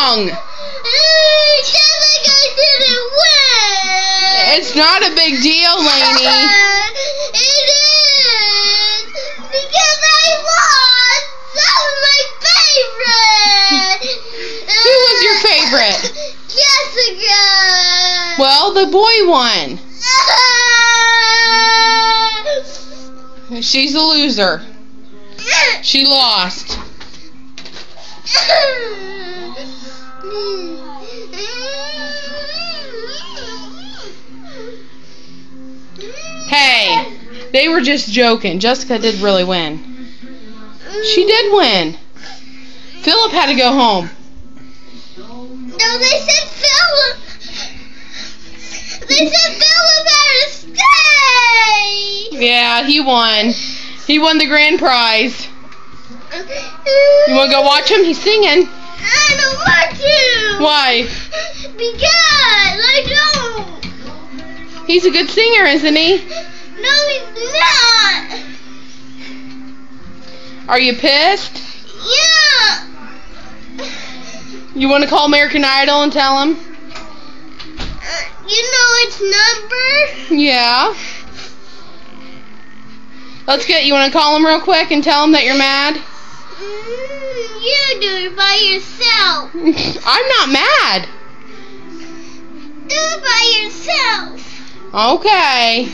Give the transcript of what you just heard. wrong. Jessica didn't win. It's not a big deal, Lainey. It is. Because I lost. That was my favorite. Who was your favorite? Jessica. Well, the boy won. She's a loser. She lost. Hey, they were just joking. Jessica did really win. She did win. Philip had to go home. No, they said Philip had to stay. Yeah, he won. He won the grand prize. You want to go watch him? He's singing. I don't want to. Why? Because I don't. He's a good singer, isn't he? No, he's not. Are you pissed? Yeah. You want to call American Idol and tell him? You know its number? Yeah. Let's get, you want to call him real quick and tell him that you're mad? You do it by yourself. I'm not mad. Do it by yourself. Okay.